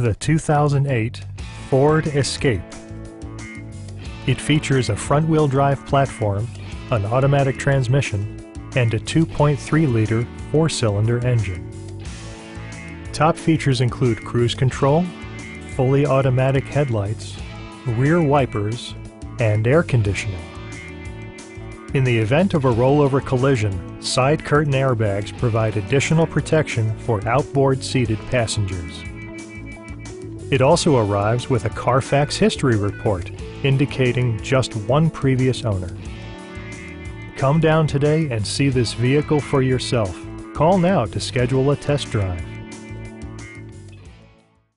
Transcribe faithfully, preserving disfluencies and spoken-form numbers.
The two thousand eight Ford Escape. It features a front-wheel drive platform, an automatic transmission, and a two point three liter four-cylinder engine. Top features include cruise control, fully automatic headlights, rear wipers, and air conditioning. In the event of a rollover collision, side curtain airbags provide additional protection for outboard seated passengers. It also arrives with a Carfax history report indicating just one previous owner. Come down today and see this vehicle for yourself. Call now to schedule a test drive.